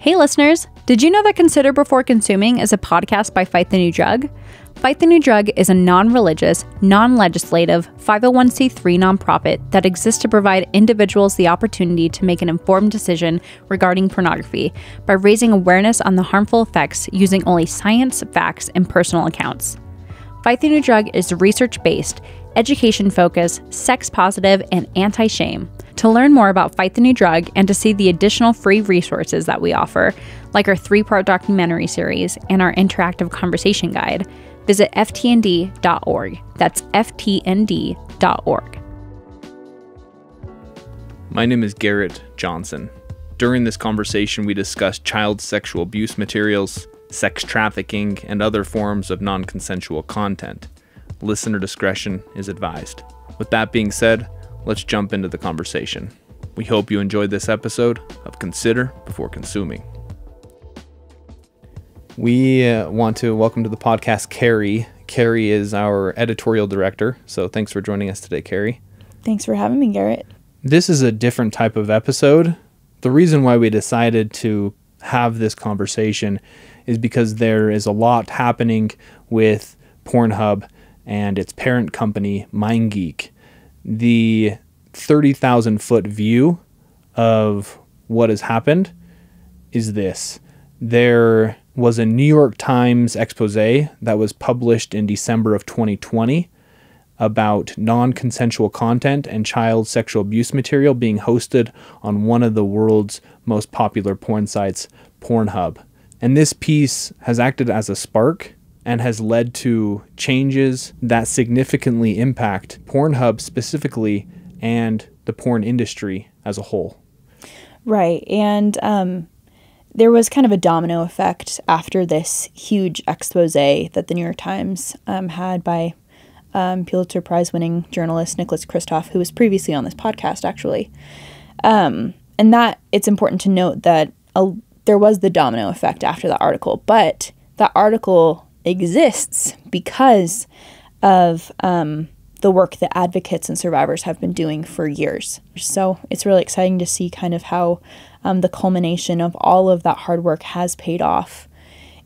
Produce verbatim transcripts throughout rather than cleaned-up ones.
Hey listeners, did you know that Consider Before Consuming is a podcast by Fight the New Drug? Fight the New Drug is a non-religious, non-legislative, five oh one c three nonprofit that exists to provide individuals the opportunity to make an informed decision regarding pornography by raising awareness on the harmful effects using only science, facts, and personal accounts. Fight the New Drug is research-based, education-focused, sex-positive, and anti-shame. To learn more about Fight the New Drug and to see the additional free resources that we offer, like our three-part documentary series and our interactive conversation guide, visit f t n d dot org. That's f t n d dot org. My name is Garrett Johnson. During this conversation, we discussed child sexual abuse materials, sex trafficking, and other forms of non-consensual content. Listener discretion is advised. With that being said, let's jump into the conversation. We hope you enjoyed this episode of Consider Before Consuming. We uh, want to welcome to the podcast Carrie. Carrie is our editorial director, so thanks for joining us today, Carrie. Thanks for having me, Garrett. This is a different type of episode. The reason why we decided to have this conversation is because there is a lot happening with Pornhub and its parent company, MindGeek. The thirty thousand foot view of what has happened is this. There was a New York Times expose that was published in December of twenty twenty about non-consensual content and child sexual abuse material being hosted on one of the world's most popular porn sites, Pornhub. And this piece has acted as a spark and has led to changes that significantly impact Pornhub specifically and the porn industry as a whole. Right. And, um, there was kind of a domino effect after this huge expose that the New York Times um, had by um, Pulitzer Prize winning journalist Nicholas Kristof, who was previously on this podcast, actually. Um, and that it's important to note that a, there was the domino effect after that article, but that article exists because of um, the work that advocates and survivors have been doing for years. So it's really exciting to see kind of how Um, the culmination of all of that hard work has paid off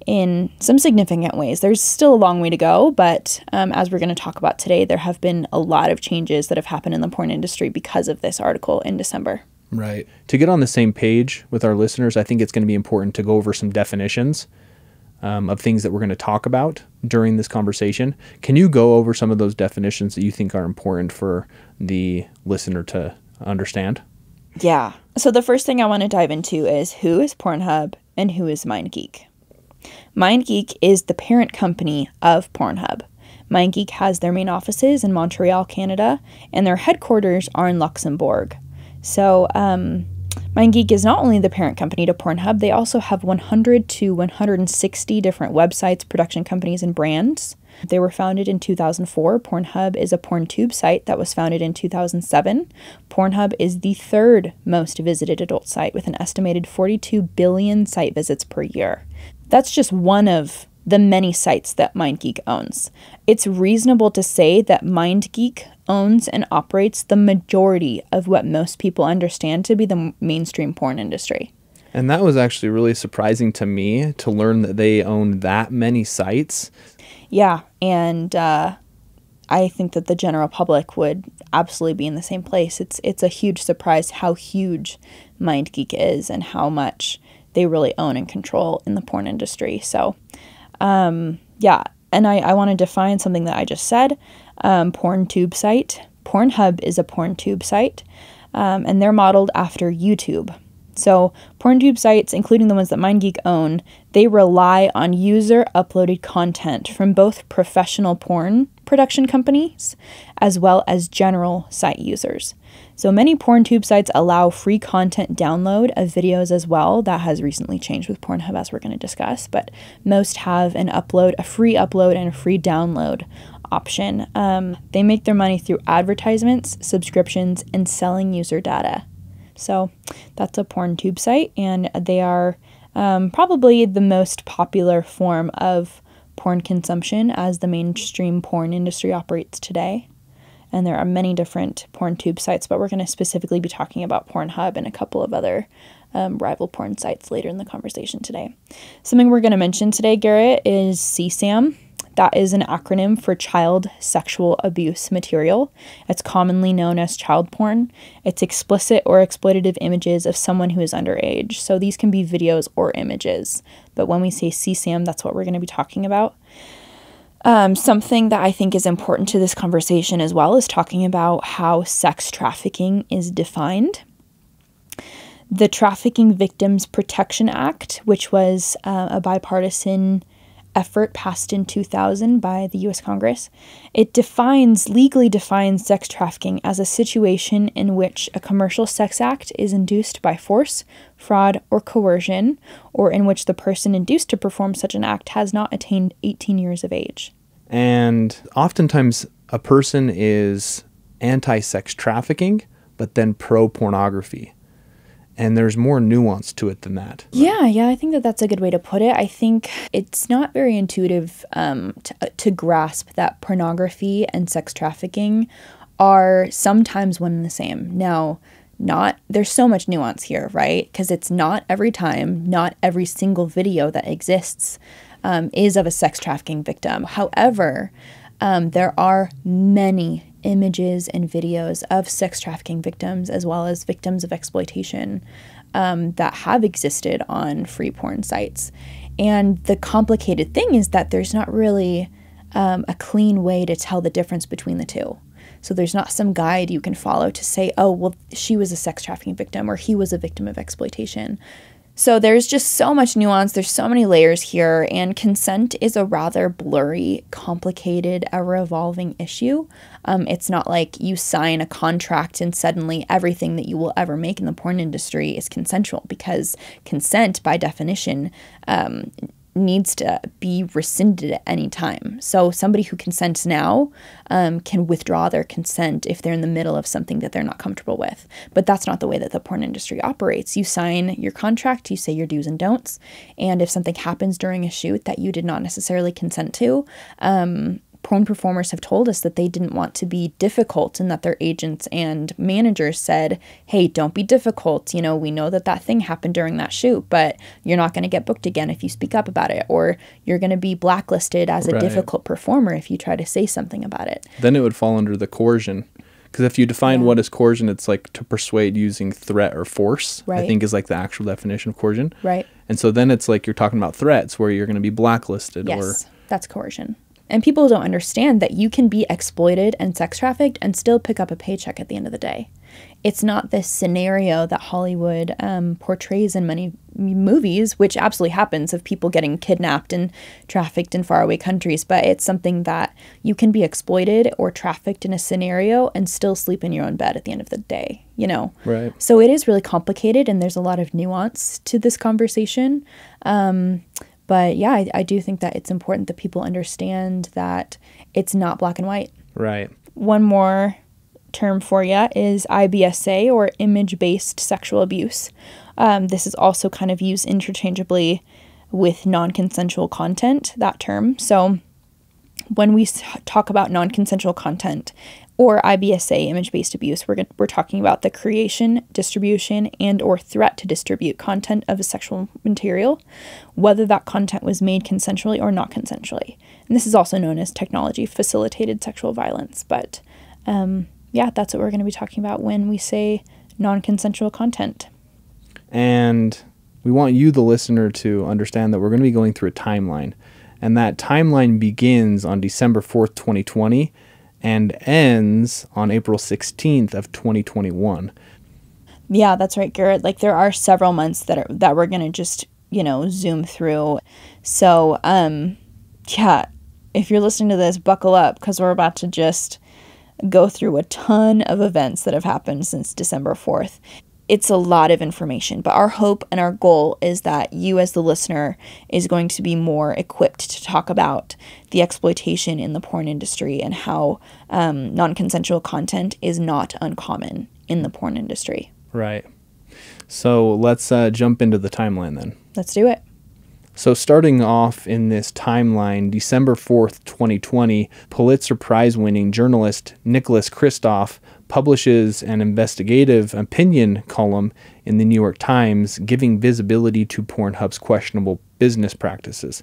in some significant ways. There's still a long way to go, but um, as we're going to talk about today, there have been a lot of changes that have happened in the porn industry because of this article in December. Right. To get on the same page with our listeners, I think it's going to be important to go over some definitions um, of things that we're going to talk about during this conversation. Can you go over some of those definitions that you think are important for the listener to understand? Yeah. So the first thing I want to dive into is who is Pornhub and who is MindGeek. MindGeek is the parent company of Pornhub. MindGeek has their main offices in Montreal, Canada, and their headquarters are in Luxembourg. So um, MindGeek is not only the parent company to Pornhub, they also have one hundred to one hundred sixty different websites, production companies, and brands. They were founded in two thousand four. Pornhub is a PornTube site that was founded in two thousand seven. Pornhub is the third most visited adult site with an estimated forty-two billion site visits per year. That's just one of the many sites that MindGeek owns. It's reasonable to say that MindGeek owns and operates the majority of what most people understand to be the mainstream porn industry. And that was actually really surprising to me to learn that they own that many sites. Yeah, and uh, I think that the general public would absolutely be in the same place. It's it's a huge surprise how huge MindGeek is and how much they really own and control in the porn industry. So, um, yeah, and I, I want to define something that I just said, um, PornTube site. Pornhub is a PornTube site, um, and they're modeled after YouTube. So PornTube sites, including the ones that MindGeek own, they rely on user-uploaded content from both professional porn production companies as well as general site users. So many PornTube sites allow free content download of videos as well. That has recently changed with Pornhub, as we're going to discuss, but most have an upload, a free upload and a free download option. Um, they make their money through advertisements, subscriptions, and selling user data. So that's a PornTube site, and they are um, probably the most popular form of porn consumption as the mainstream porn industry operates today. And there are many different PornTube sites, but we're going to specifically be talking about Pornhub and a couple of other um, rival porn sites later in the conversation today. Something we're going to mention today, Garrett, is C SAM. That is an acronym for Child Sexual Abuse Material. It's commonly known as child porn. It's explicit or exploitative images of someone who is underage. So these can be videos or images. But when we say C SAM, that's what we're going to be talking about. Um, something that I think is important to this conversation as well is talking about how sex trafficking is defined. The Trafficking Victims Protection Act, which was uh, a bipartisan effort passed in two thousand by the U S Congress, it defines, legally defines sex trafficking as a situation in which a commercial sex act is induced by force, fraud, or coercion, or in which the person induced to perform such an act has not attained eighteen years of age. And oftentimes a person is anti-sex trafficking, but then pro-pornography. And there's more nuance to it than that. Yeah, yeah, I think that that's a good way to put it. I think it's not very intuitive um, to, uh, to grasp that pornography and sex trafficking are sometimes one and the same. Now, not, there's so much nuance here, right? Because it's not every time, not every single video that exists um, is of a sex trafficking victim. However, um, there are many images and videos of sex trafficking victims as well as victims of exploitation um, that have existed on free porn sites. And the complicated thing is that there's not really um, a clean way to tell the difference between the two. So there's not some guide you can follow to say, oh, well, she was a sex trafficking victim or he was a victim of exploitation. So there's just so much nuance, there's so many layers here, and consent is a rather blurry, complicated, a revolving issue. Um, it's not like you sign a contract and suddenly everything that you will ever make in the porn industry is consensual, because consent, by definition, um, needs to be rescinded at any time. So somebody who consents now um, can withdraw their consent if they're in the middle of something that they're not comfortable with. But that's not the way that the porn industry operates. You sign your contract, you say your do's and don'ts, and if something happens during a shoot that you did not necessarily consent to, um, porn performers have told us that they didn't want to be difficult and that their agents and managers said, hey, don't be difficult. You know, we know that that thing happened during that shoot, but you're not going to get booked again if you speak up about it, or you're going to be blacklisted as a right. difficult performer if you try to say something about it. Then it would fall under the coercion. Because if you define yeah. what is coercion, it's like to persuade using threat or force, right. I think is like the actual definition of coercion. Right. And so then it's like you're talking about threats where you're going to be blacklisted. Yes, or that's coercion. And people don't understand that you can be exploited and sex trafficked and still pick up a paycheck at the end of the day. It's not this scenario that Hollywood um, portrays in many movies, which absolutely happens, of people getting kidnapped and trafficked in faraway countries. But it's something that you can be exploited or trafficked in a scenario and still sleep in your own bed at the end of the day, you know? Right. So it is really complicated, and there's a lot of nuance to this conversation. Um, But yeah, I, I do think that it's important that people understand that it's not black and white. Right. One more term for you is I B S A, or image-based sexual abuse. Um, this is also kind of used interchangeably with non-consensual content, that term. So when we talk about non-consensual content or I B S A, image-based abuse, we're, we're talking about the creation, distribution, and or threat to distribute content of a sexual material, whether that content was made consensually or not consensually. And this is also known as technology-facilitated sexual violence. But um, yeah, that's what we're going to be talking about when we say non-consensual content. And we want you, the listener, to understand that we're going to be going through a timeline. And that timeline begins on December fourth, twenty twenty, and ends on April sixteenth of twenty twenty-one. Yeah, that's right, Garrett. Like, there are several months that are, that we're going to just, you know, zoom through. So, um, yeah, if you're listening to this, buckle up, because we're about to just go through a ton of events that have happened since December fourth. It's a lot of information, but our hope and our goal is that you as the listener is going to be more equipped to talk about the exploitation in the porn industry and how um, non-consensual content is not uncommon in the porn industry. Right. So let's uh, jump into the timeline then. Let's do it. So starting off in this timeline, December fourth, twenty twenty, Pulitzer Prize-winning journalist Nicholas Kristof publishes an investigative opinion column in the New York Times giving visibility to Pornhub's questionable business practices.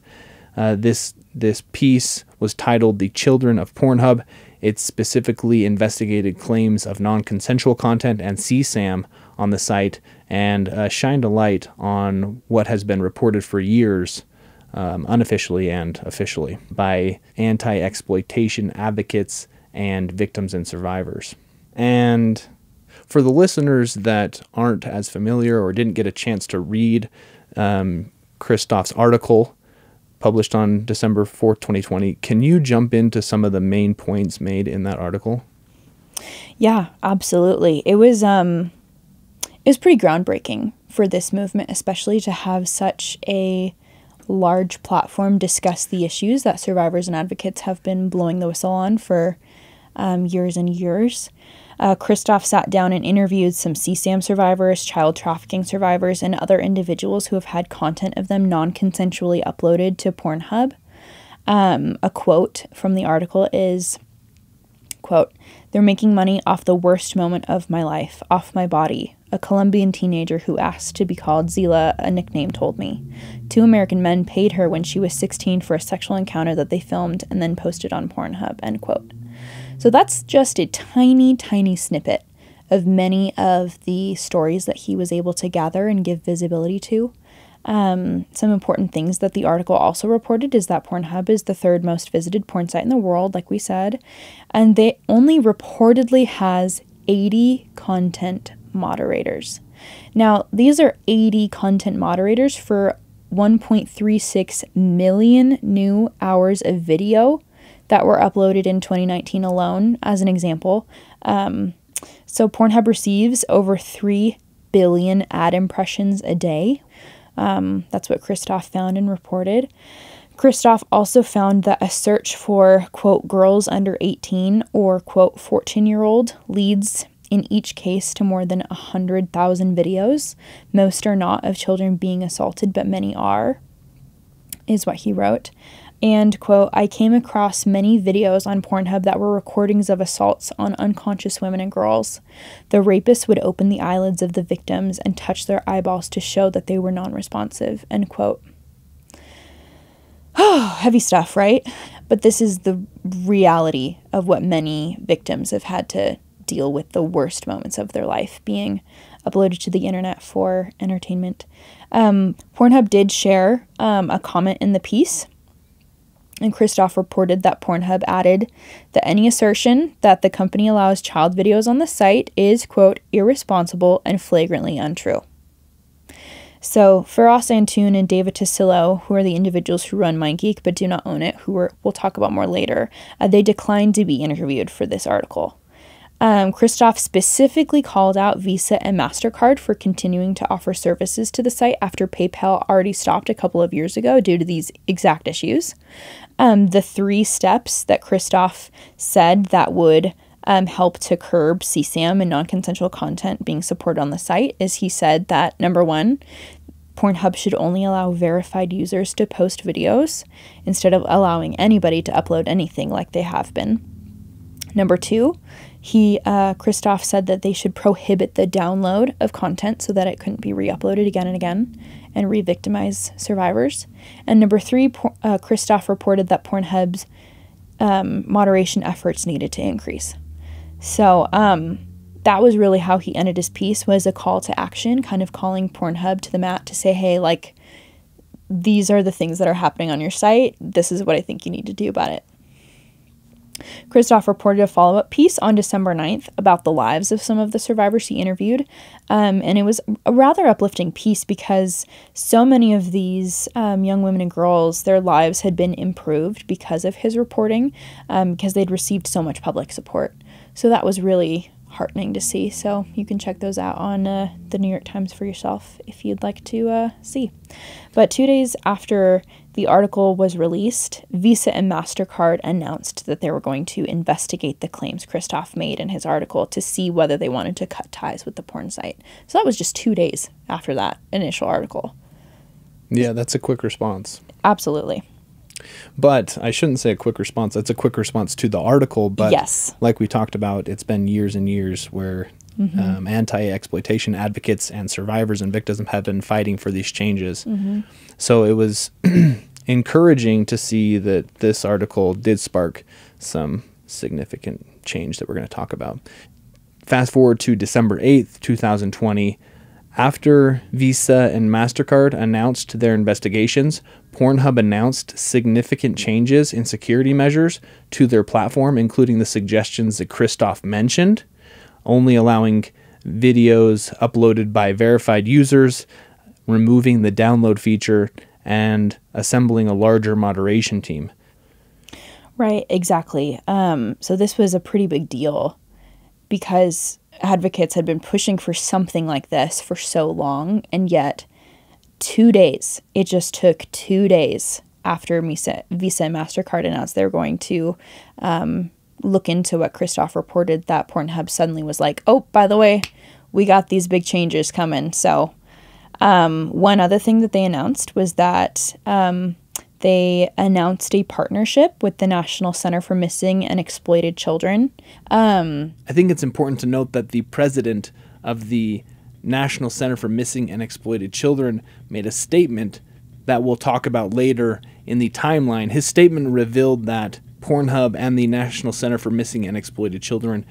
Uh, this, this piece was titled "The Children of Pornhub." It specifically investigated claims of non-consensual content and C SAM on the site, and uh, shined a light on what has been reported for years, um, unofficially and officially, by anti-exploitation advocates and victims and survivors. And for the listeners that aren't as familiar or didn't get a chance to read um, Kristof's article, published on December fourth, twenty twenty, can you jump into some of the main points made in that article? Yeah, absolutely. It was um, it was pretty groundbreaking for this movement, especially to have such a large platform discuss the issues that survivors and advocates have been blowing the whistle on for um, years and years. Uh, Kristof sat down and interviewed some C SAM survivors, child trafficking survivors, and other individuals who have had content of them non-consensually uploaded to Pornhub. Um, a quote from the article is, quote, "They're making money off the worst moment of my life, off my body. A Colombian teenager who asked to be called Zila, a nickname, told me. Two American men paid her when she was sixteen for a sexual encounter that they filmed and then posted on Pornhub," end quote. So that's just a tiny, tiny snippet of many of the stories that he was able to gather and give visibility to. Um, some important things that the article also reported is that Pornhub is the third most visited porn site in the world, like we said, and they only reportedly has eighty content moderators. Now, these are eighty content moderators for one point three six million new hours of video that were uploaded in twenty nineteen alone, as an example. Um, so Pornhub receives over three billion ad impressions a day. Um, that's what Kristof found and reported. Kristof also found that a search for, quote, girls under eighteen or, quote, fourteen-year-old leads in each case to more than one hundred thousand videos. Most are not of children being assaulted, but many are, is what he wrote. And, quote, "I came across many videos on Pornhub that were recordings of assaults on unconscious women and girls. The rapist would open the eyelids of the victims and touch their eyeballs to show that they were non-responsive," end quote. Oh, heavy stuff, right? But this is the reality of what many victims have had to deal with, the worst moments of their life being uploaded to the internet for entertainment. Um, Pornhub did share um, a comment in the piece. And Kristof reported that Pornhub added that any assertion that the company allows child videos on the site is, quote, "irresponsible and flagrantly untrue." So Feras Antoon and David Tassillo, who are the individuals who run MindGeek but do not own it, who we're, we'll talk about more later, uh, they declined to be interviewed for this article. Um, Kristof specifically called out Visa and Mastercard for continuing to offer services to the site after PayPal already stopped a couple of years ago due to these exact issues. Um, the three steps that Kristof said that would um, help to curb C SAM and non-consensual content being supported on the site is, he said that, number one, Pornhub should only allow verified users to post videos instead of allowing anybody to upload anything like they have been. Number two, He, uh, Kristof said that they should prohibit the download of content so that it couldn't be re-uploaded again and again and re-victimize survivors. And number three, uh, Kristof reported that Pornhub's um, moderation efforts needed to increase. So um, that was really how he ended his piece, was a call to action, kind of calling Pornhub to the mat to say, hey, like, these are the things that are happening on your site. This is what I think you need to do about it. Kristof reported a follow-up piece on December ninth about the lives of some of the survivors he interviewed, um, and it was a rather uplifting piece because so many of these um, young women and girls, their lives had been improved because of his reporting, um, because they'd received so much public support. So that was really heartening to see, so you can check those out on uh, the New York Times for yourself if you'd like to uh, see. But two days after the article was released, Visa and MasterCard announced that they were going to investigate the claims Kristof made in his article to see whether they wanted to cut ties with the porn site. So that was just two days after that initial article. Yeah, that's a quick response. Absolutely. But I shouldn't say a quick response. That's a quick response to the article. But yes, like we talked about, it's been years and years where mm-hmm. um, anti-exploitation advocates and survivors and victims have been fighting for these changes. Mm-hmm. So it was encouraging to see that this article did spark some significant change that we're going to talk about. Fast forward to December eighth, two thousand twenty. After Visa and Mastercard announced their investigations, Pornhub announced significant changes in security measures to their platform, including the suggestions that Kristof mentioned, only allowing videos uploaded by verified users, removing the download feature, and assembling a larger moderation team. Right, exactly. Um, so this was a pretty big deal because advocates had been pushing for something like this for so long, and yet two days, it just took two days after Visa, Visa and MasterCard announced they were going to um, look into what Kristof reported, that Pornhub suddenly was like, oh, by the way, we got these big changes coming. So um, one other thing that they announced was that um, they announced a partnership with the National Center for Missing and Exploited Children. Um, I think it's important to note that the president of the National Center for Missing and Exploited Children made a statement that we'll talk about later in the timeline. His statement revealed that Pornhub and the National Center for Missing and Exploited Children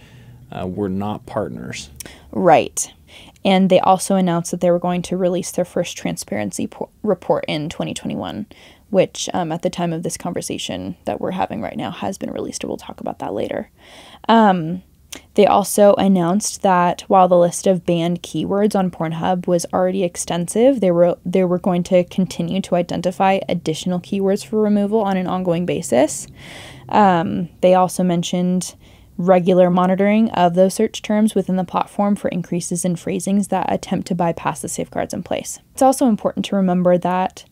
uh, were not partners. Right. And they also announced that they were going to release their first transparency report in twenty twenty-one, which um, at the time of this conversation that we're having right now has been released. We'll talk about that later. Um, They also announced that while the list of banned keywords on Pornhub was already extensive, they were they were going to continue to identify additional keywords for removal on an ongoing basis. Um, they also mentioned regular monitoring of those search terms within the platform for increases in phrasings that attempt to bypass the safeguards in place. It's also important to remember that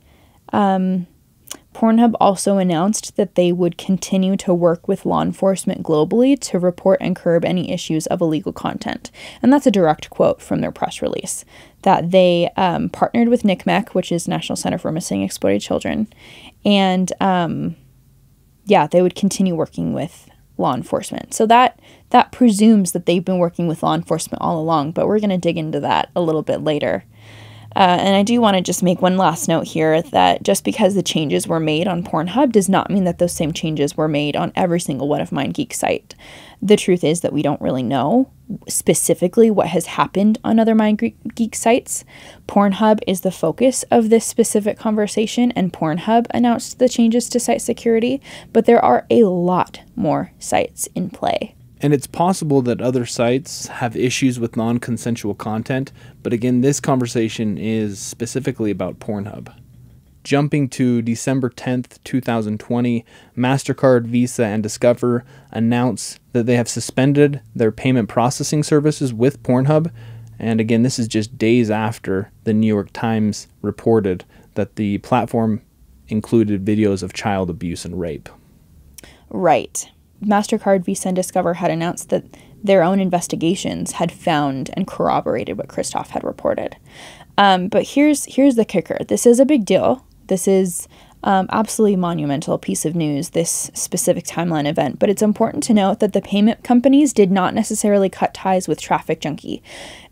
um, Pornhub also announced that they would continue to work with law enforcement globally to report and curb any issues of illegal content. And that's a direct quote from their press release, that they um, partnered with N C M E C, which is National Center for Missing and Exploited Children. And um, yeah, they would continue working with law enforcement. So that, that presumes that they've been working with law enforcement all along, but we're going to dig into that a little bit later. Uh, and I do want to just make one last note here that just because the changes were made on Pornhub does not mean that those same changes were made on every single one of MindGeek's site. The truth is that we don't really know specifically what has happened on other MindGeek sites. Pornhub is the focus of this specific conversation, and Pornhub announced the changes to site security, but there are a lot more sites in play. And it's possible that other sites have issues with non-consensual content, but again, this conversation is specifically about Pornhub. Jumping to December tenth, two thousand twenty, MasterCard, Visa, and Discover announce that they have suspended their payment processing services with Pornhub. And again, this is just days after the New York Times reported that the platform included videos of child abuse and rape. Right. MasterCard, Visa, and Discover had announced that their own investigations had found and corroborated what Kristof had reported. Um, but here's here's the kicker. This is a big deal. This is um, absolutely monumental piece of news, this specific timeline event. But it's important to note that the payment companies did not necessarily cut ties with TrafficJunky,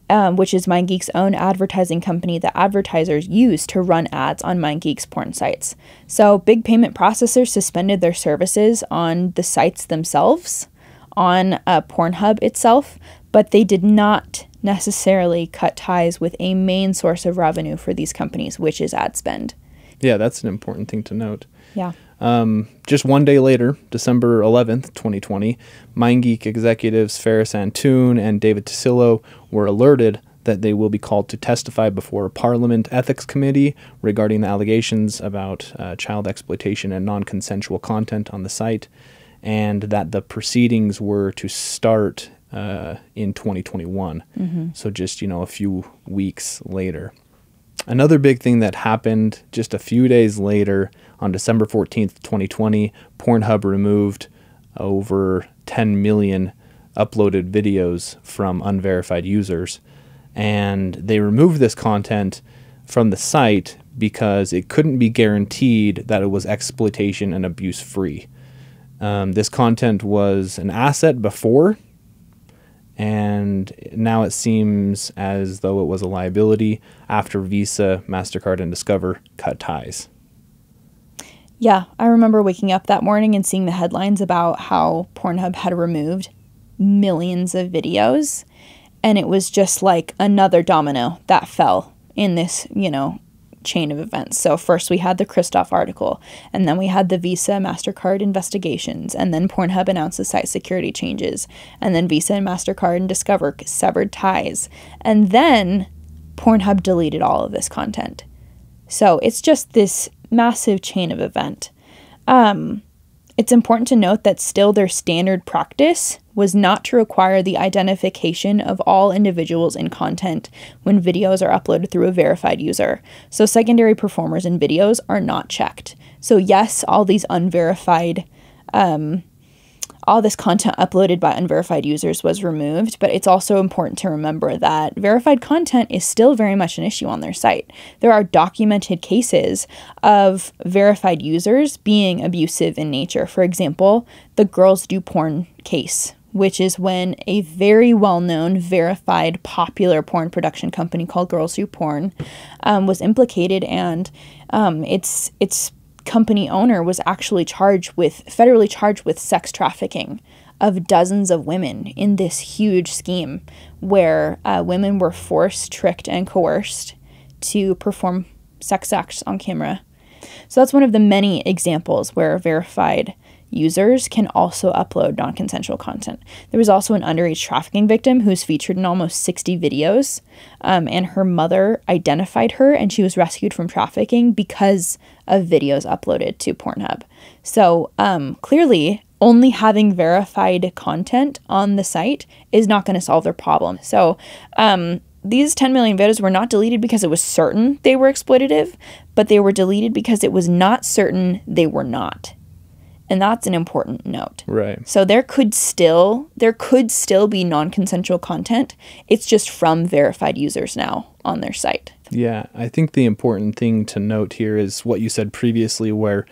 um, which is MindGeek's own advertising company that advertisers use to run ads on MindGeek's porn sites. So big payment processors suspended their services on the sites themselves, on uh, Pornhub itself, but they did not necessarily cut ties with a main source of revenue for these companies, which is ad spend. Yeah, that's an important thing to note. Yeah. Um, just one day later, December eleventh, twenty twenty, MindGeek executives Feras Antoon and David Tassillo were alerted that they will be called to testify before a Parliament Ethics Committee regarding the allegations about uh, child exploitation and non-consensual content on the site, and that the proceedings were to start uh, in twenty twenty-one. Mm-hmm. So just, you know, a few weeks later. Another big thing that happened just a few days later, on December fourteenth, twenty twenty, Pornhub removed over ten million uploaded videos from unverified users. And they removed this content from the site because it couldn't be guaranteed that it was exploitation and abuse free. Um, this content was an asset before, and now it seems as though it was a liability after Visa, Mastercard, and Discover cut ties. Yeah, I remember waking up that morning and seeing the headlines about how Pornhub had removed millions of videos, and it was just like another domino that fell in this, you know, chain of events. So first we had the Kristof article, and then we had the Visa MasterCard investigations, and then Pornhub announces site security changes, and then Visa and MasterCard and Discover severed ties, and then Pornhub deleted all of this content. So it's just this massive chain of event. Um, it's important to note that still their standard practice was not to require the identification of all individuals in content when videos are uploaded through a verified user. So secondary performers in videos are not checked. So yes, all these unverified, um, all this content uploaded by unverified users was removed, but it's also important to remember that verified content is still very much an issue on their site. There are documented cases of verified users being abusive in nature. For example, the Girls Do Porn case, which is when a very well-known, verified, popular porn production company called Girls Do Porn um, was implicated, and um, it's it's... company owner was actually charged with, federally charged with sex trafficking of dozens of women in this huge scheme where uh, women were forced, tricked, and coerced to perform sex acts on camera. So that's one of the many examples where verified users can also upload non-consensual content. There was also an underage trafficking victim who's featured in almost sixty videos, um, and her mother identified her, and she was rescued from trafficking because of videos uploaded to Pornhub. So um, clearly, only having verified content on the site is not going to solve their problem. So um, these ten million videos were not deleted because it was certain they were exploitative, but they were deleted because it was not certain they were not. And that's an important note. Right. So there could still there could still be non-consensual content. It's just from verified users now on their site. Yeah, I think the important thing to note here is what you said previously, where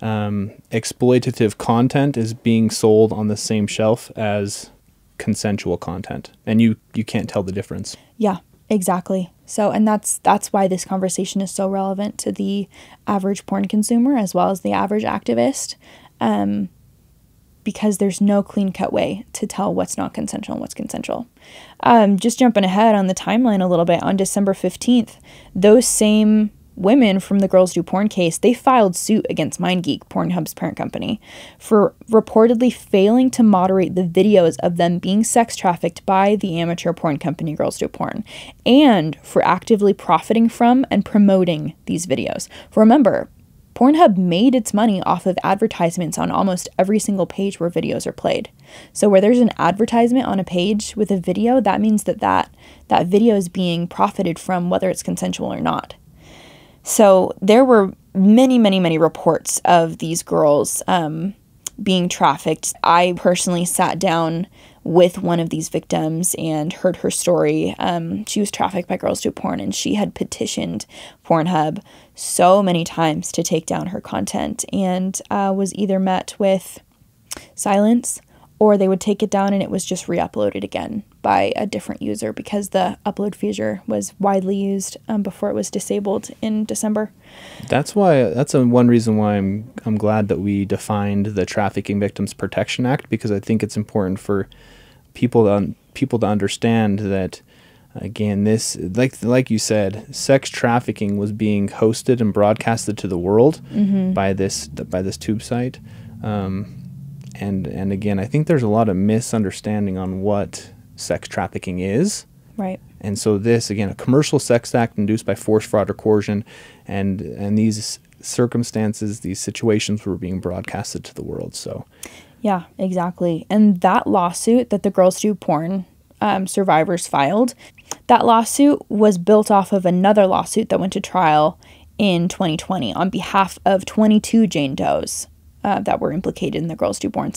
um, exploitative content is being sold on the same shelf as consensual content, and you you can't tell the difference. Yeah, exactly. So, and that's that's why this conversation is so relevant to the average porn consumer as well as the average activist. Um, because there's no clean-cut way to tell what's not consensual and what's consensual. Um, just jumping ahead on the timeline a little bit, on December fifteenth, those same women from the Girls Do Porn case, they filed suit against MindGeek, Pornhub's parent company, for reportedly failing to moderate the videos of them being sex trafficked by the amateur porn company Girls Do Porn, and for actively profiting from and promoting these videos. Remember, Pornhub made its money off of advertisements on almost every single page where videos are played. So where there's an advertisement on a page with a video, that means that that, that video is being profited from, whether it's consensual or not. So there were many, many, many reports of these girls um, being trafficked. I personally sat down with one of these victims and heard her story. Um, she was trafficked by Girls Do Porn, and she had petitioned Pornhub so many times to take down her content, and uh, was either met with silence, or they would take it down and it was just re-uploaded again by a different user because the upload feature was widely used um, before it was disabled in December. That's why, that's a, one reason why I'm, I'm glad that we defined the Trafficking Victims Protection Act, because I think it's important for people to, people to understand that, again, this, like, like you said, sex trafficking was being hosted and broadcasted to the world mm-hmm. by this, by this tube site. Um, And, and again, I think there's a lot of misunderstanding on what sex trafficking is. Right. And so this, again, a commercial sex act induced by force, fraud, or coercion. And, and these circumstances, these situations were being broadcasted to the world. So, yeah, exactly. And that lawsuit that the Girls Do Porn um, survivors filed, that lawsuit was built off of another lawsuit that went to trial in twenty twenty on behalf of twenty-two Jane Does. Uh, that were implicated in the Girls Do Porn,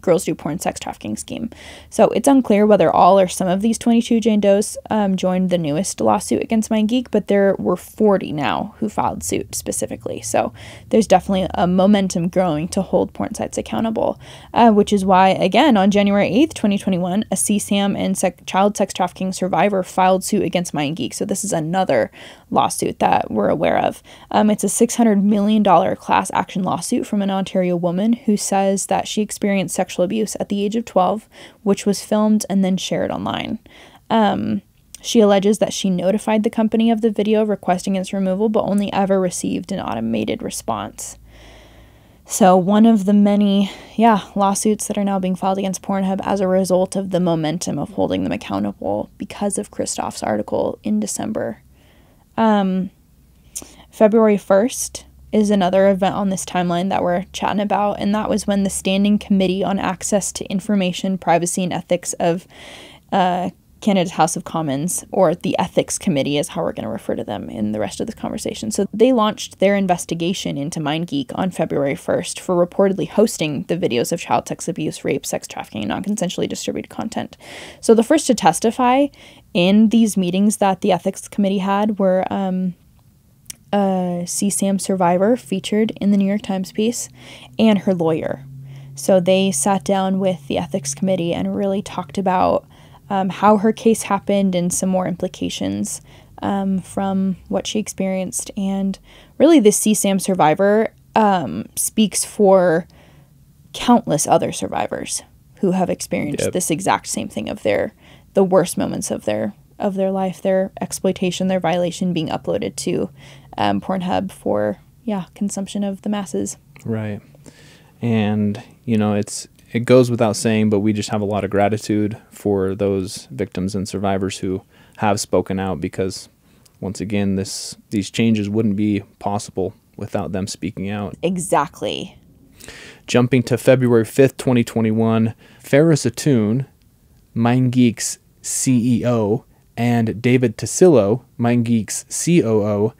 Girls Do Porn sex trafficking scheme. So it's unclear whether all or some of these twenty-two Jane Does um, joined the newest lawsuit against MindGeek, but there were forty now who filed suit specifically. So there's definitely a momentum growing to hold porn sites accountable, uh, which is why, again, on January eighth, twenty twenty-one, a C SAM and sec child sex trafficking survivor filed suit against MindGeek. So this is another lawsuit that we're aware of. Um, it's a six hundred million dollar class action lawsuit from an Ontario woman who says that she experienced sexual abuse at the age of twelve, which was filmed and then shared online. Um, she alleges that she notified the company of the video requesting its removal, but only ever received an automated response. So one of the many, yeah, lawsuits that are now being filed against Pornhub as a result of the momentum of holding them accountable because of Kristof's article in December. Um, February first is another event on this timeline that we're chatting about, and that was when the Standing Committee on Access to Information, Privacy, and Ethics of uh, Canada's House of Commons, or the Ethics Committee is how we're going to refer to them in the rest of this conversation. So they launched their investigation into MindGeek on February first for reportedly hosting the videos of child sex abuse, rape, sex trafficking, and non-consensually distributed content. So the first to testify in these meetings that the Ethics Committee had were um, a C SAM survivor featured in the New York Times piece and her lawyer. So they sat down with the Ethics Committee and really talked about Um, how her case happened and some more implications um, from what she experienced. And really the C SAM survivor um, speaks for countless other survivors who have experienced yep. this exact same thing of their, the worst moments of their, of their life, their exploitation, their violation being uploaded to um, Pornhub for, yeah, consumption of the masses. Right. And, you know, it's, it goes without saying, but we just have a lot of gratitude for those victims and survivors who have spoken out, because once again, this these changes wouldn't be possible without them speaking out. Exactly. Jumping to February fifth, twenty twenty-one, Feras Antoon, MindGeek's C E O, and David Tassillo, MindGeek's C O O,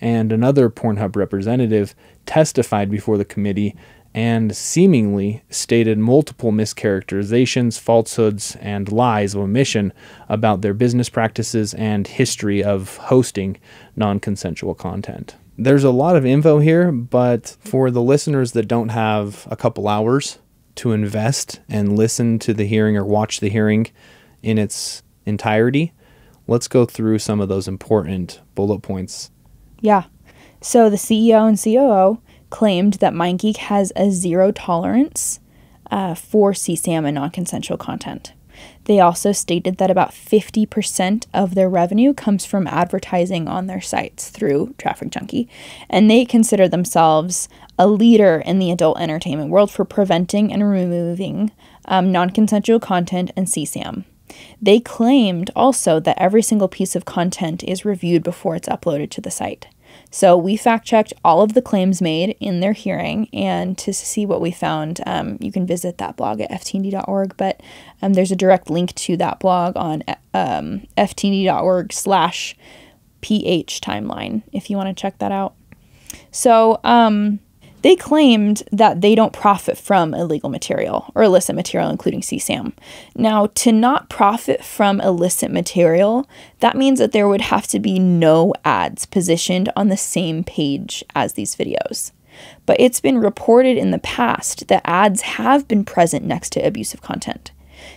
and another Pornhub representative testified before the committee and seemingly stated multiple mischaracterizations, falsehoods, and lies of omission about their business practices and history of hosting non-consensual content. There's a lot of info here, but for the listeners that don't have a couple hours to invest and listen to the hearing or watch the hearing in its entirety, let's go through some of those important bullet points. Yeah. So the C E O and C O O claimed that MindGeek has a zero tolerance uh, for C SAM and non-consensual content. They also stated that about fifty percent of their revenue comes from advertising on their sites through TrafficJunky, and they consider themselves a leader in the adult entertainment world for preventing and removing um, non-consensual content and C SAM. They claimed also that every single piece of content is reviewed before it's uploaded to the site. So we fact-checked all of the claims made in their hearing, and to see what we found, um, you can visit that blog at f t n d dot org, but um, there's a direct link to that blog on um, f t n d dot org slash p h timeline if you want to check that out. So um, they claimed that they don't profit from illegal material or illicit material, including C SAM. Now, to not profit from illicit material, that means that there would have to be no ads positioned on the same page as these videos. But it's been reported in the past that ads have been present next to abusive content.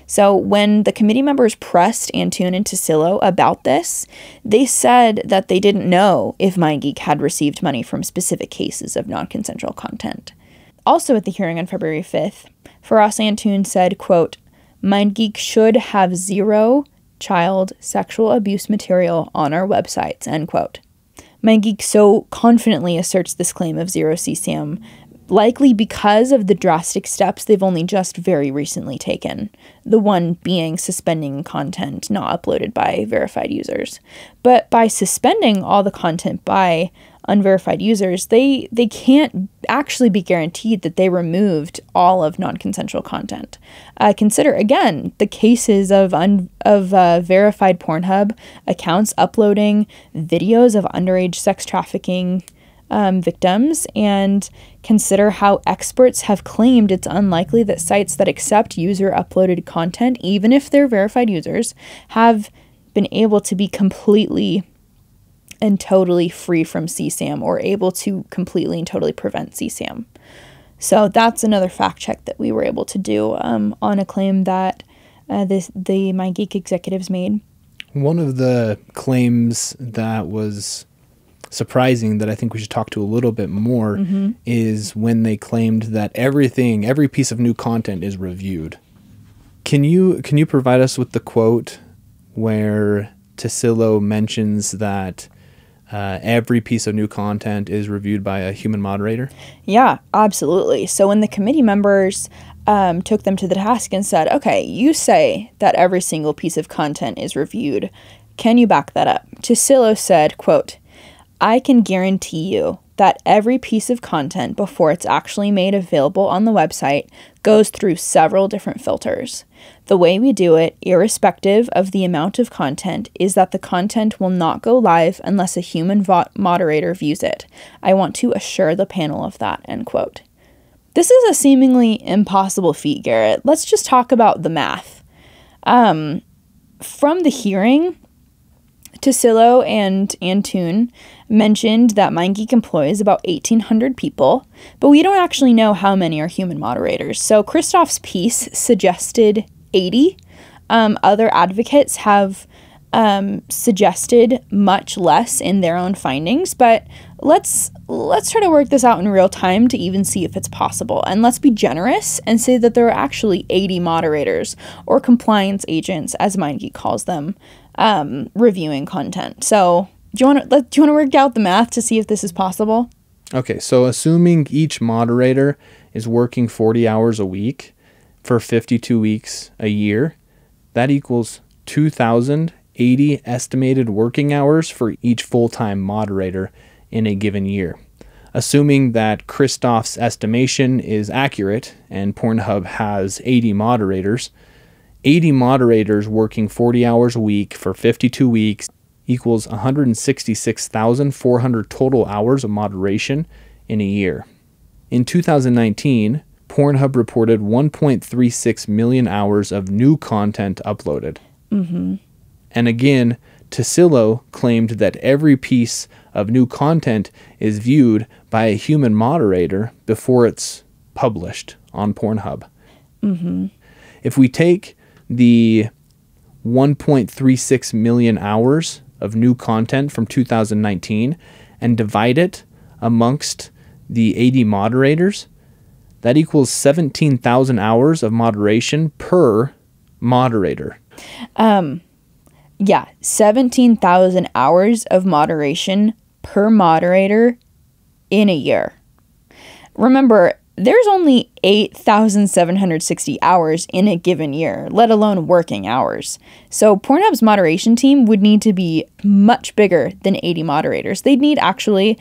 So when the committee members pressed Antoon and Tassillo about this, they said that they didn't know if MindGeek had received money from specific cases of non-consensual content. Also at the hearing on February fifth, Feras Antoon said, quote, "MindGeek should have zero child sexual abuse material on our websites," end quote. MindGeek so confidently asserts this claim of zero C SAM, likely because of the drastic steps they've only just very recently taken, the one being suspending content not uploaded by verified users. But by suspending all the content by unverified users, they, they can't actually be guaranteed that they removed all of non-consensual content. Uh, consider, again, the cases of, un of uh, verified Pornhub accounts uploading videos of underage sex trafficking um, victims and consider how experts have claimed it's unlikely that sites that accept user-uploaded content, even if they're verified users, have been able to be completely and totally free from C SAM or able to completely and totally prevent C SAM. So that's another fact check that we were able to do um, on a claim that uh, this, the MindGeek executives made. One of the claims that was surprising that I think we should talk to a little bit more mm-hmm. is when they claimed that everything, every piece of new content is reviewed. Can you, can you provide us with the quote where Tassillo mentions that Uh, every piece of new content is reviewed by a human moderator? Yeah, absolutely. So when the committee members um, took them to the task and said, okay, you say that every single piece of content is reviewed. Can you back that up? Tassillo said, quote, I can guarantee you that every piece of content before it's actually made available on the website goes through several different filters. The way we do it, irrespective of the amount of content, is that the content will not go live unless a human vo- moderator views it. I want to assure the panel of that, end quote. This is a seemingly impossible feat, Garrett. Let's just talk about the math. Um, from the hearing, Tassillo and Antoon mentioned that MindGeek employs about eighteen hundred people, but we don't actually know how many are human moderators. So Kristof's piece suggested eighty. Um, other advocates have um, suggested much less in their own findings, but let's let's try to work this out in real time to even see if it's possible. And let's be generous and say that there are actually eighty moderators or compliance agents, as MindGeek calls them, um, reviewing content. So do you want to do you want to work out the math to see if this is possible? Okay, so assuming each moderator is working forty hours a week for fifty-two weeks a year, that equals two thousand eighty estimated working hours for each full-time moderator in a given year. Assuming that Kristof's estimation is accurate and Pornhub has eighty moderators, eighty moderators working forty hours a week for fifty-two weeks equals one hundred sixty-six thousand four hundred total hours of moderation in a year. In two thousand nineteen, Pornhub reported one point three six million hours of new content uploaded. Mm-hmm. And again, Tassillo claimed that every piece of new content is viewed by a human moderator before it's published on Pornhub. Mm-hmm. If we take the one point three six million hours of new content from two thousand nineteen and divide it amongst the eighty moderators, that equals seventeen thousand hours of moderation per moderator. Um, yeah, seventeen thousand hours of moderation per moderator in a year. Remember, there's only eight thousand seven hundred sixty hours in a given year, let alone working hours. So Pornhub's moderation team would need to be much bigger than eighty moderators. They'd need actually,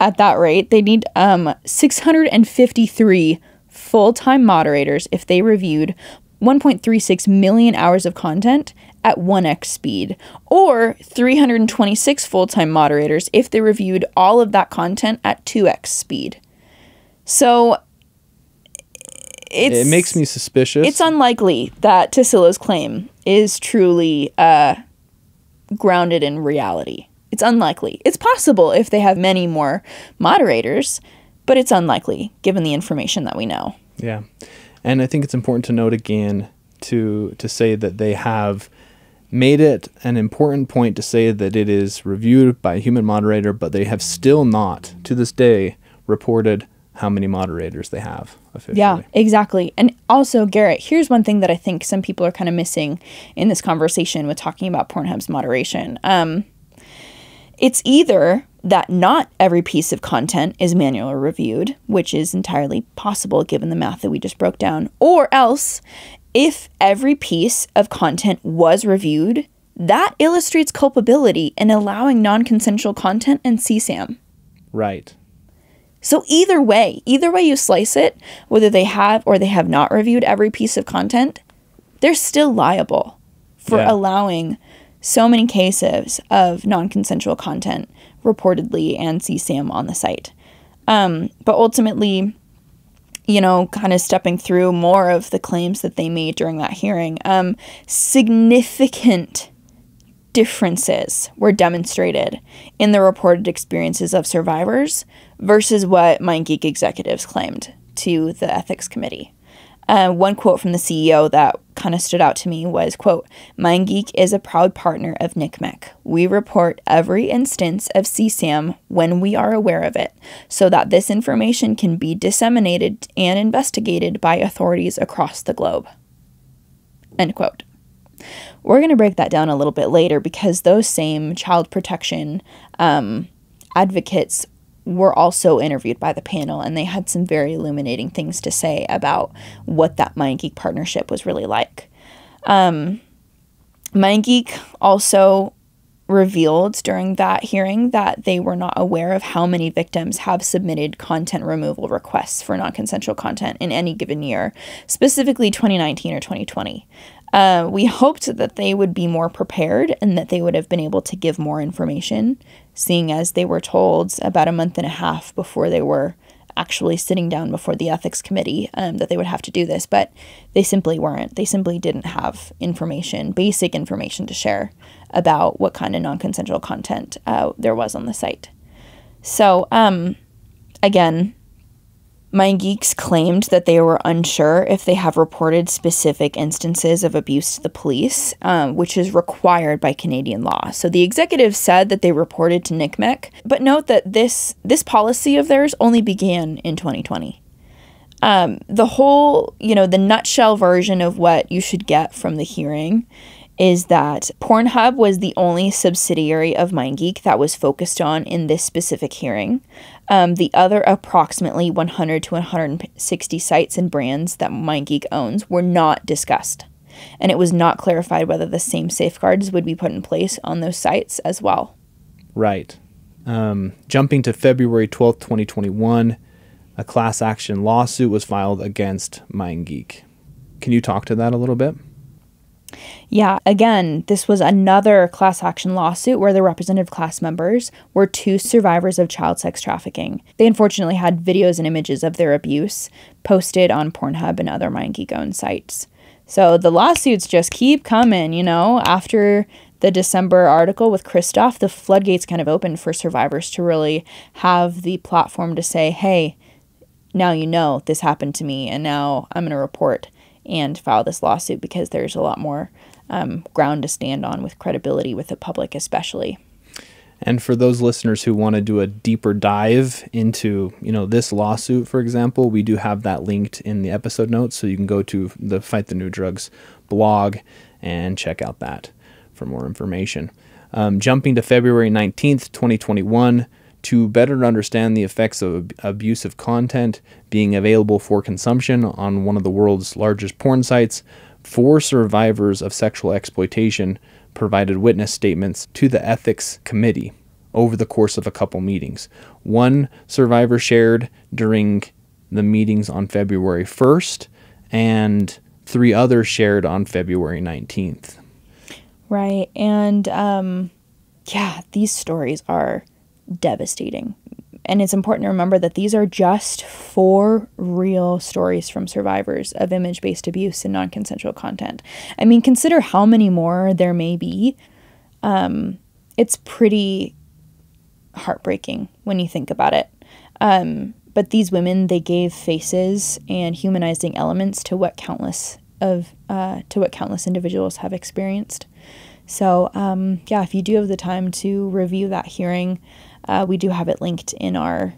at that rate, they need um, six hundred fifty-three full-time moderators if they reviewed one point three six million hours of content at one x speed, or three hundred twenty-six full-time moderators if they reviewed all of that content at two x speed. So it's, it makes me suspicious. It's unlikely that Tassillo's claim is truly uh, grounded in reality. It's unlikely. It's possible if they have many more moderators, but it's unlikely given the information that we know. Yeah. And I think it's important to note again to to say that they have made it an important point to say that it is reviewed by a human moderator, but they have still not, to this day, reported how many moderators they have officially. Yeah, exactly. And also, Garrett, here's one thing that I think some people are kind of missing in this conversation with talking about Pornhub's moderation. Um, it's either that not every piece of content is manually reviewed, which is entirely possible given the math that we just broke down, or else if every piece of content was reviewed, that illustrates culpability in allowing non-consensual content and C SAM. Right. So either way, either way you slice it, whether they have or they have not reviewed every piece of content, they're still liable for yeah. allowing so many cases of non-consensual content reportedly and C SAM on the site. Um, but ultimately, you know, kind of stepping through more of the claims that they made during that hearing, um, significant differences were demonstrated in the reported experiences of survivors versus what MindGeek executives claimed to the ethics committee. Uh, one quote from the C E O that kind of stood out to me was, quote, "MindGeek is a proud partner of N C M E C. We report every instance of C SAM when we are aware of it, so that this information can be disseminated and investigated by authorities across the globe." End quote. We're going to break that down a little bit later, because those same child protection um, advocates were also interviewed by the panel, and they had some very illuminating things to say about what that MindGeek partnership was really like. Um, MindGeek also revealed during that hearing that they were not aware of how many victims have submitted content removal requests for non-consensual content in any given year, specifically twenty nineteen or twenty twenty. Uh, we hoped that they would be more prepared and that they would have been able to give more information, seeing as they were told about a month and a half before they were actually sitting down before the ethics committee um, that they would have to do this, but they simply weren't. They simply didn't have information, basic information to share about what kind of non-consensual content uh, there was on the site. So, um, again, MindGeek claimed that they were unsure if they have reported specific instances of abuse to the police, um, which is required by Canadian law. So the executives said that they reported to N C M E C, but note that this this policy of theirs only began in twenty twenty. Um, the whole, you know, the nutshell version of what you should get from the hearing is that Pornhub was the only subsidiary of MindGeek that was focused on in this specific hearing. Um, the other approximately one hundred to one hundred sixty sites and brands that MindGeek owns were not discussed, and it was not clarified whether the same safeguards would be put in place on those sites as well. Right. Um, jumping to February twelfth, twenty twenty-one, a class action lawsuit was filed against MindGeek. Can you talk to that a little bit? Yeah, again, this was another class action lawsuit where the representative class members were two survivors of child sex trafficking. They unfortunately had videos and images of their abuse posted on Pornhub and other MindGeek-owned sites. So the lawsuits just keep coming, you know. After the December article with Kristof, the floodgates kind of opened for survivors to really have the platform to say, hey, now you know this happened to me, and now I'm going to report and file this lawsuit, because there's a lot more um, ground to stand on with credibility with the public especially. And for those listeners who want to do a deeper dive into, you know, this lawsuit, for example, we do have that linked in the episode notes. So you can go to the Fight the New Drugs blog and check out that for more information. Um, jumping to February nineteenth, twenty twenty-one, to better understand the effects of abusive content being available for consumption on one of the world's largest porn sites, four survivors of sexual exploitation provided witness statements to the ethics committee over the course of a couple meetings. One survivor shared during the meetings on February first, and three others shared on February nineteenth. Right, and um, yeah, these stories are devastating. And it's important to remember that these are just four real stories from survivors of image-based abuse and non-consensual content. I mean, consider how many more there may be. Um, it's pretty heartbreaking when you think about it. Um, but these women, they gave faces and humanizing elements to what countless of uh, to what countless individuals have experienced. So um, yeah, if you do have the time to review that hearing, Uh, we do have it linked in our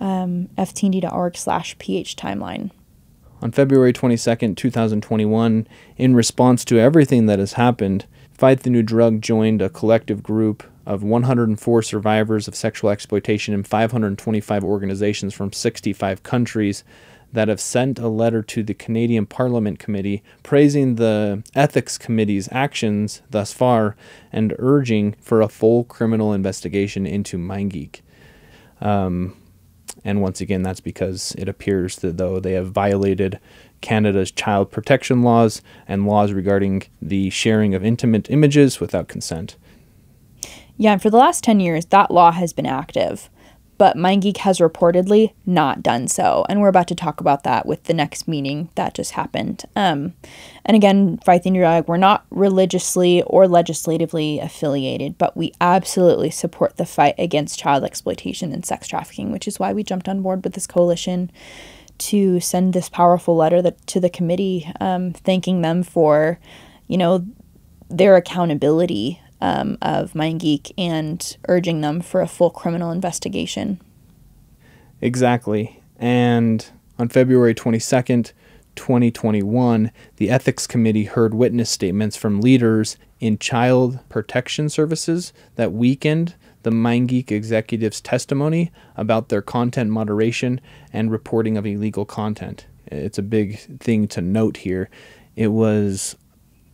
um, F T N D dot org slash P H timeline. On February twenty-second, two thousand twenty-one, in response to everything that has happened, Fight the New Drug joined a collective group of one hundred four survivors of sexual exploitation in five hundred twenty-five organizations from sixty-five countries that have sent a letter to the Canadian Parliament Committee praising the Ethics Committee's actions thus far and urging for a full criminal investigation into MindGeek. Um, and once again, that's because it appears that though they have violated Canada's child protection laws and laws regarding the sharing of intimate images without consent. Yeah, and for the last ten years, that law has been active, but MindGeek has reportedly not done so. And we're about to talk about that with the next meeting that just happened. Um, and again, Fight the New Drug, we're not religiously or legislatively affiliated, but we absolutely support the fight against child exploitation and sex trafficking, which is why we jumped on board with this coalition to send this powerful letter that, to the committee, um, thanking them for, you know, their accountability Um, of MindGeek and urging them for a full criminal investigation. Exactly. And on February twenty-second, twenty twenty-one, the Ethics Committee heard witness statements from leaders in child protection services that weakened the MindGeek executives' testimony about their content moderation and reporting of illegal content. It's a big thing to note here. It was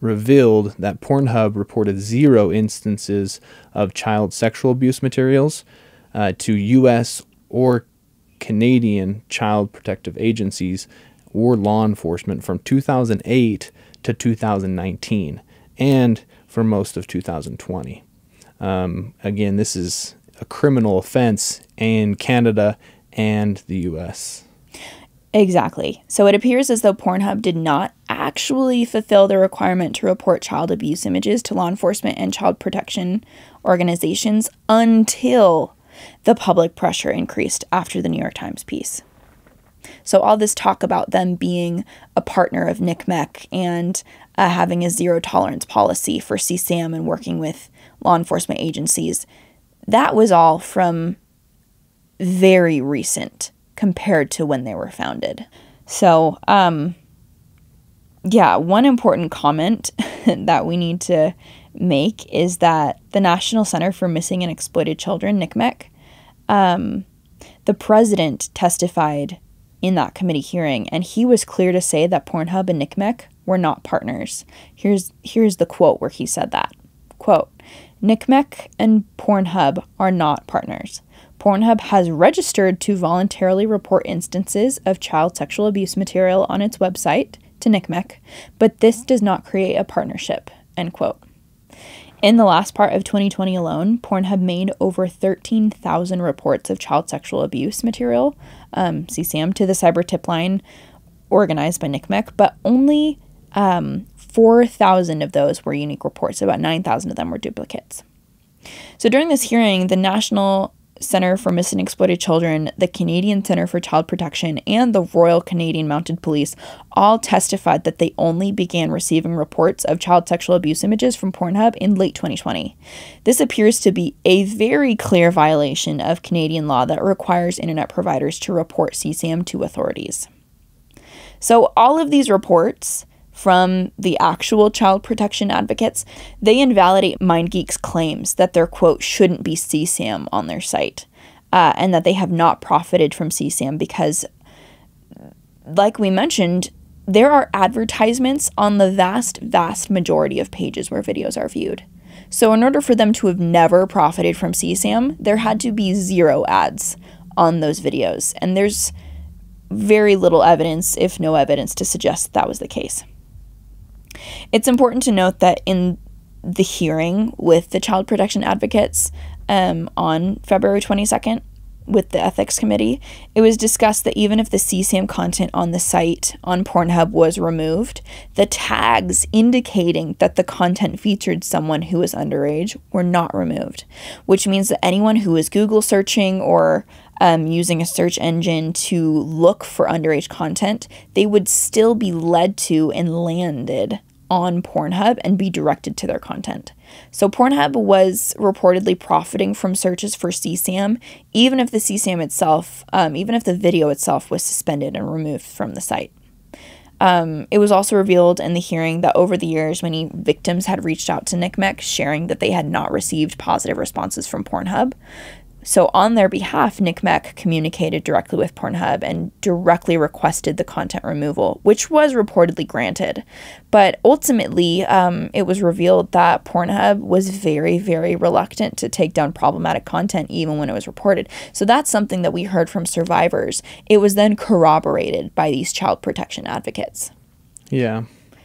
revealed that Pornhub reported zero instances of child sexual abuse materials uh, to U S or Canadian child protective agencies or law enforcement from two thousand eight to two thousand nineteen and for most of two thousand twenty. Um, again, this is a criminal offense in Canada and the U S Exactly. So it appears as though Pornhub did not actually fulfill the requirement to report child abuse images to law enforcement and child protection organizations until the public pressure increased after the New York Times piece. So all this talk about them being a partner of N C M E C and uh, having a zero tolerance policy for C SAM and working with law enforcement agencies, that was all from very recent compared to when they were founded. So, um, yeah, one important comment that we need to make is that the National Center for Missing and Exploited Children, N C M E C, um, the president testified in that committee hearing, and he was clear to say that Pornhub and N C M E C were not partners. Here's, here's the quote where he said that. Quote, N C M E C and Pornhub are not partners. Pornhub has registered to voluntarily report instances of child sexual abuse material on its website to N C M E C, but this does not create a partnership, end quote. In the last part of twenty twenty alone, Pornhub made over thirteen thousand reports of child sexual abuse material, um, C SAM, to the cyber tip line organized by N C M E C, but only um, four thousand of those were unique reports. About nine thousand of them were duplicates. So during this hearing, the National Center for Missing and Exploited Children, the Canadian Center for Child Protection, and the Royal Canadian Mounted Police all testified that they only began receiving reports of child sexual abuse images from Pornhub in late twenty twenty. This appears to be a very clear violation of Canadian law that requires internet providers to report C SAM to authorities. So all of these reports from the actual child protection advocates, they invalidate MindGeek's claims that their, quote, shouldn't be C SAM on their site, uh, and that they have not profited from C SAM because, like we mentioned, there are advertisements on the vast, vast majority of pages where videos are viewed. So in order for them to have never profited from C SAM, there had to be zero ads on those videos. And there's very little evidence, if no evidence, to suggest that, that was the case. It's important to note that in the hearing with the child protection advocates um, on February twenty-second with the ethics committee, it was discussed that even if the C SAM content on the site on Pornhub was removed, the tags indicating that the content featured someone who was underage were not removed, which means that anyone who is Google searching or Um, using a search engine to look for underage content, they would still be led to and landed on Pornhub and be directed to their content. So Pornhub was reportedly profiting from searches for C SAM, even if the C SAM itself, um, even if the video itself was suspended and removed from the site. Um, it was also revealed in the hearing that over the years, many victims had reached out to N C M E C sharing that they had not received positive responses from Pornhub. So on their behalf, N C M E C communicated directly with Pornhub and directly requested the content removal, which was reportedly granted. But ultimately, um, it was revealed that Pornhub was very, very reluctant to take down problematic content even when it was reported. So that's something that we heard from survivors. It was then corroborated by these child protection advocates. Yeah.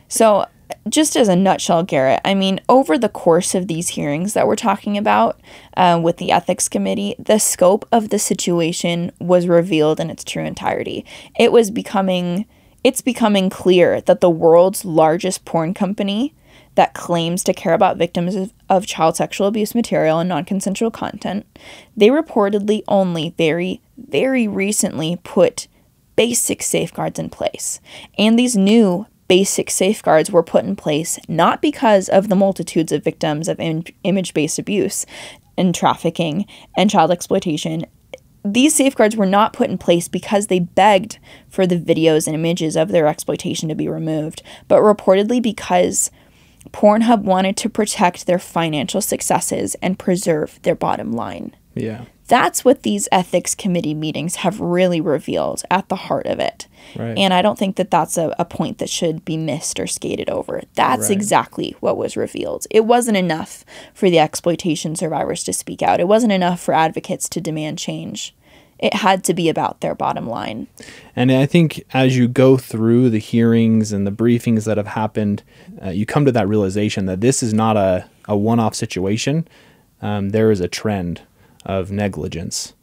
So just as a nutshell, Garrett, I mean, over the course of these hearings that we're talking about uh, with the Ethics Committee, the scope of the situation was revealed in its true entirety. It was becoming, it's becoming clear that the world's largest porn company that claims to care about victims of, of child sexual abuse material and non-consensual content, they reportedly only very, very recently put basic safeguards in place. And these new basic safeguards were put in place not because of the multitudes of victims of im- image-based abuse and trafficking and child exploitation. These safeguards were not put in place because they begged for the videos and images of their exploitation to be removed, but reportedly because Pornhub wanted to protect their financial successes and preserve their bottom line. Yeah. That's what these ethics committee meetings have really revealed at the heart of it. Right. And I don't think that that's a, a point that should be missed or skated over. That's right. Exactly what was revealed. It wasn't enough for the exploitation survivors to speak out. It wasn't enough for advocates to demand change. It had to be about their bottom line. And I think as you go through the hearings and the briefings that have happened, uh, you come to that realization that this is not a, a one-off situation. Um, there is a trend of negligence.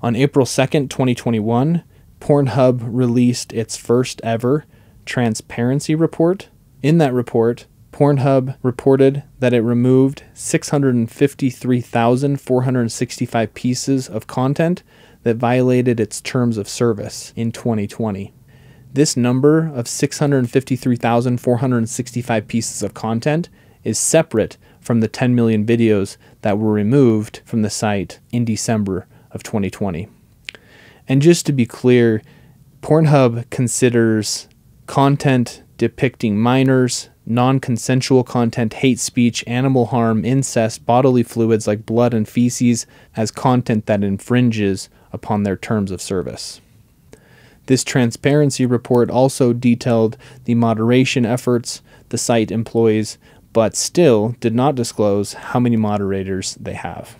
On April second, twenty twenty-one, Pornhub released its first ever transparency report. In that report, Pornhub reported that it removed six hundred fifty-three thousand four hundred sixty-five pieces of content that violated its terms of service in twenty twenty. This number of six hundred fifty-three thousand four hundred sixty-five pieces of content is separate from the ten million videos that were removed from the site in December of twenty twenty. And just to be clear, Pornhub considers content depicting minors, non-consensual content, hate speech, animal harm, incest, bodily fluids like blood and feces as content that infringes upon their terms of service. This transparency report also detailed the moderation efforts the site employs, but still did not disclose how many moderators they have.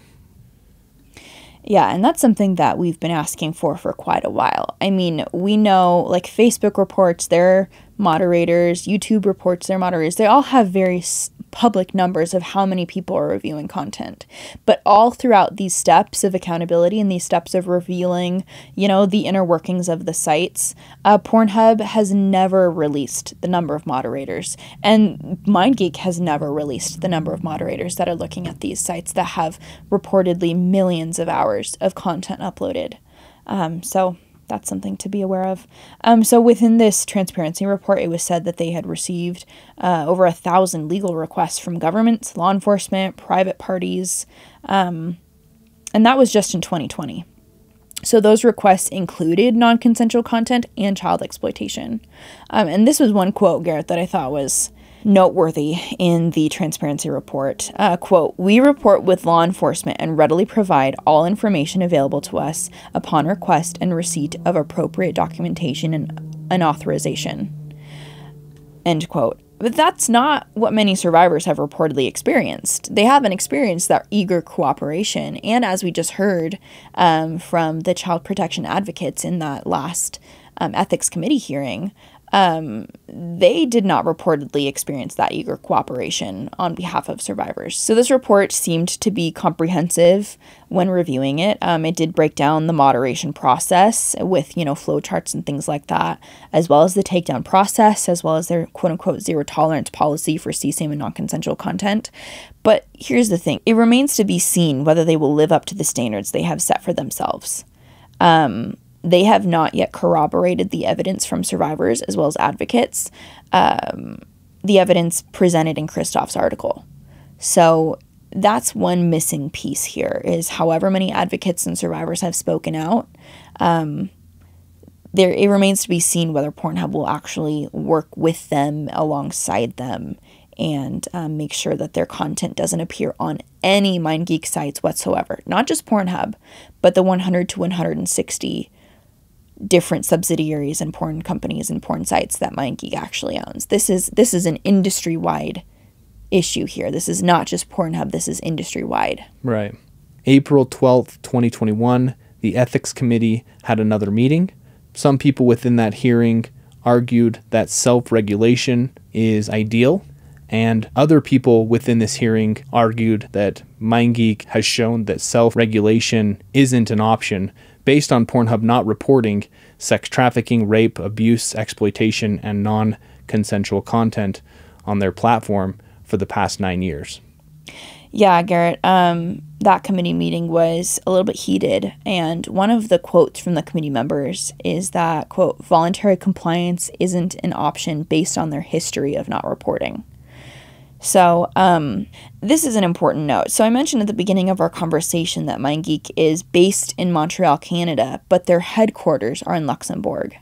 Yeah, and that's something that we've been asking for for quite a while. I mean, we know, like, Facebook reports their moderators, YouTube reports their moderators. They all have very public numbers of how many people are reviewing content. But all throughout these steps of accountability and these steps of revealing, you know, the inner workings of the sites, uh, Pornhub has never released the number of moderators. And MindGeek has never released the number of moderators that are looking at these sites that have reportedly millions of hours of content uploaded. Um, so that's something to be aware of. Um, so within this transparency report, it was said that they had received uh, over a thousand legal requests from governments, law enforcement, private parties, um, and that was just in twenty twenty. So those requests included non-consensual content and child exploitation. Um, and this was one quote, Garrett, that I thought was noteworthy in the transparency report. Uh, quote, "We report with law enforcement and readily provide all information available to us upon request and receipt of appropriate documentation and an authorization." End quote. But that's not what many survivors have reportedly experienced. They haven't experienced that eager cooperation. And as we just heard um, from the child protection advocates in that last um, ethics committee hearing, Um, they did not reportedly experience that eager cooperation on behalf of survivors. So this report seemed to be comprehensive when reviewing it. Um, it did break down the moderation process with, you know, flowcharts and things like that, as well as the takedown process, as well as their quote-unquote zero-tolerance policy for C SAM and non-consensual content. But here's the thing. It remains to be seen whether they will live up to the standards they have set for themselves. Um... They have not yet corroborated the evidence from survivors as well as advocates, um, the evidence presented in Kristof's article. So that's one missing piece here is however many advocates and survivors have spoken out, um, there it remains to be seen whether Pornhub will actually work with them, alongside them, and um, make sure that their content doesn't appear on any MindGeek sites whatsoever. Not just Pornhub, but the one hundred to one hundred sixty different subsidiaries and porn companies and porn sites that MindGeek actually owns. This is this is an industry-wide issue here. This is not just Pornhub. This is industry-wide. Right. April twelfth, twenty twenty-one, the Ethics Committee had another meeting. Some people within that hearing argued that self-regulation is ideal, and other people within this hearing argued that MindGeek has shown that self-regulation isn't an option based on Pornhub not reporting sex trafficking, rape, abuse, exploitation, and non-consensual content on their platform for the past nine years. Yeah, Garrett, um, that committee meeting was a little bit heated, and one of the quotes from the committee members is that, quote, voluntary compliance isn't an option based on their history of not reporting. So um, this is an important note. So I mentioned at the beginning of our conversation that MindGeek is based in Montreal, Canada, but their headquarters are in Luxembourg.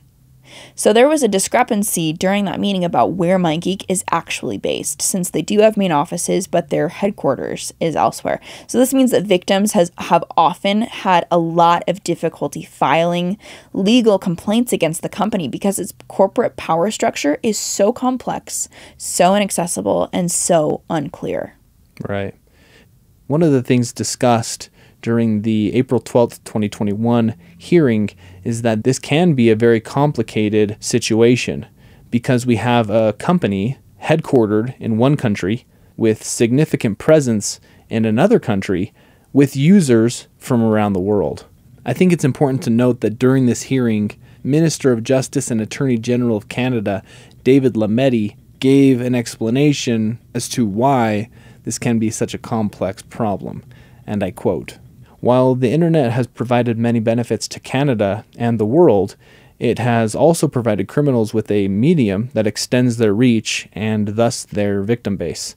So there was a discrepancy during that meeting about where MindGeek is actually based, since they do have main offices, but their headquarters is elsewhere. So this means that victims has, have often had a lot of difficulty filing legal complaints against the company because its corporate power structure is so complex, so inaccessible, and so unclear. Right. One of the things discussed during the April twelfth, twenty twenty-one hearing is that this can be a very complicated situation because we have a company headquartered in one country with significant presence in another country with users from around the world. I think it's important to note that during this hearing, Minister of Justice and Attorney General of Canada, David Lametti, gave an explanation as to why this can be such a complex problem. And I quote, "While the internet has provided many benefits to Canada and the world, it has also provided criminals with a medium that extends their reach and thus their victim base,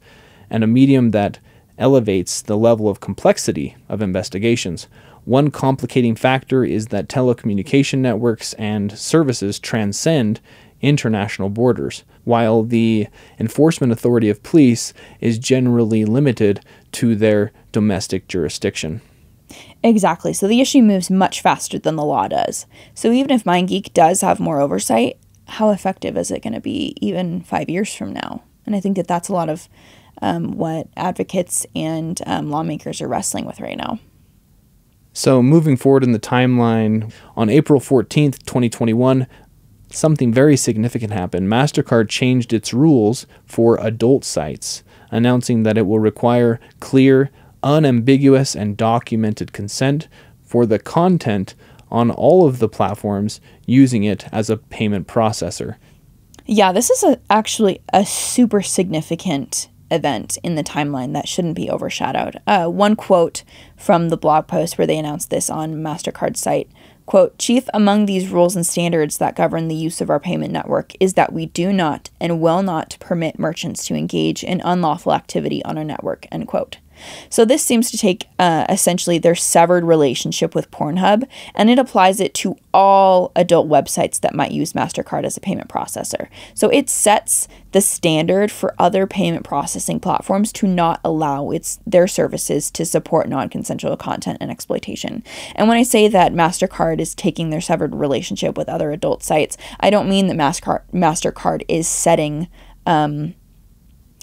and a medium that elevates the level of complexity of investigations. One complicating factor is that telecommunication networks and services transcend international borders, while the enforcement authority of police is generally limited to their domestic jurisdiction." Exactly. So the issue moves much faster than the law does. So even if MindGeek does have more oversight, how effective is it going to be even five years from now? And I think that that's a lot of um, what advocates and um, lawmakers are wrestling with right now. So moving forward in the timeline, on April fourteenth, twenty twenty-one, something very significant happened. Mastercard changed its rules for adult sites, announcing that it will require clear, unambiguous, and documented consent for the content on all of the platforms using it as a payment processor. Yeah, this is a, actually a super significant event in the timeline that shouldn't be overshadowed. Uh, one quote from the blog post where they announced this on Mastercard's site, quote, "Chief among these rules and standards that govern the use of our payment network is that we do not and will not permit merchants to engage in unlawful activity on our network," end quote. So this seems to take uh, essentially their severed relationship with Pornhub, and it applies it to all adult websites that might use MasterCard as a payment processor. So it sets the standard for other payment processing platforms to not allow its their services to support non-consensual content and exploitation. And when I say that MasterCard is taking their severed relationship with other adult sites, I don't mean that MasterCard, MasterCard is setting... Um,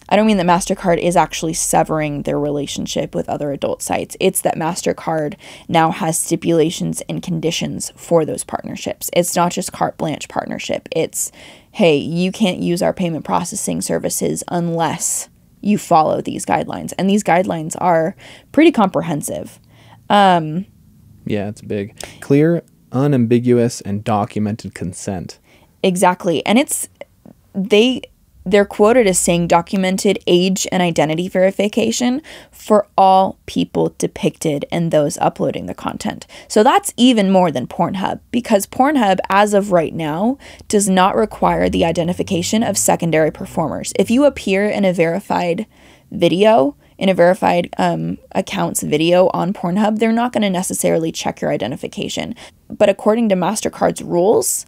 I don't mean that MasterCard is actually severing their relationship with other adult sites. It's that MasterCard now has stipulations and conditions for those partnerships. It's not just carte blanche partnership. It's, hey, you can't use our payment processing services unless you follow these guidelines. And these guidelines are pretty comprehensive. Um, yeah, it's big. Clear, unambiguous, and documented consent. Exactly. And it's... they... They're quoted as saying documented age and identity verification for all people depicted and those uploading the content. So that's even more than Pornhub, because Pornhub, as of right now, does not require the identification of secondary performers. If you appear in a verified video, in a verified um, account's video on Pornhub, they're not going to necessarily check your identification. But according to MasterCard's rules...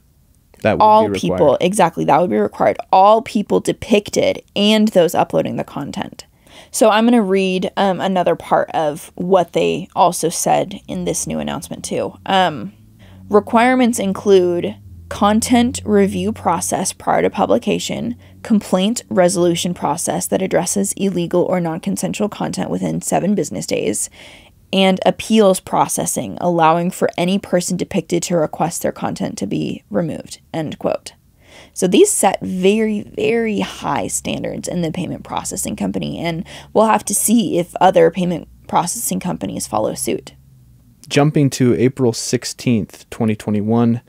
That would all be people, exactly, that would be required. All people depicted and those uploading the content. So I'm going to read um, another part of what they also said in this new announcement too. Um, requirements include content review process prior to publication, complaint resolution process that addresses illegal or non-consensual content within seven business days, and appeals processing, allowing for any person depicted to request their content to be removed, end quote. So these set very, very high standards in the payment processing company, and we'll have to see if other payment processing companies follow suit. Jumping to April sixteenth, twenty twenty-one,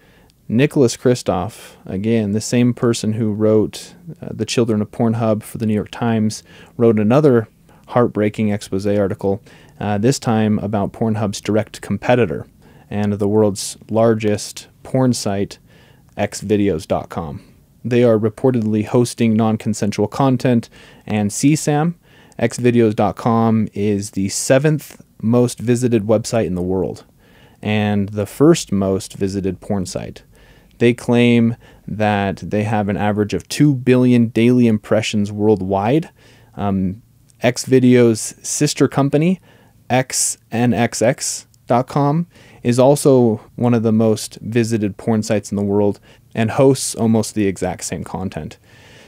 Nicholas Kristof, again, the same person who wrote uh, The Children of Pornhub for the New York Times, wrote another heartbreaking expose article, uh, this time about Pornhub's direct competitor and the world's largest porn site, X videos dot com. They are reportedly hosting non-consensual content and C SAM. X videos dot com is the seventh most visited website in the world and the first most visited porn site. They claim that they have an average of two billion daily impressions worldwide. Um, Xvideos' sister company, X N X X dot com, is also one of the most visited porn sites in the world and hosts almost the exact same content.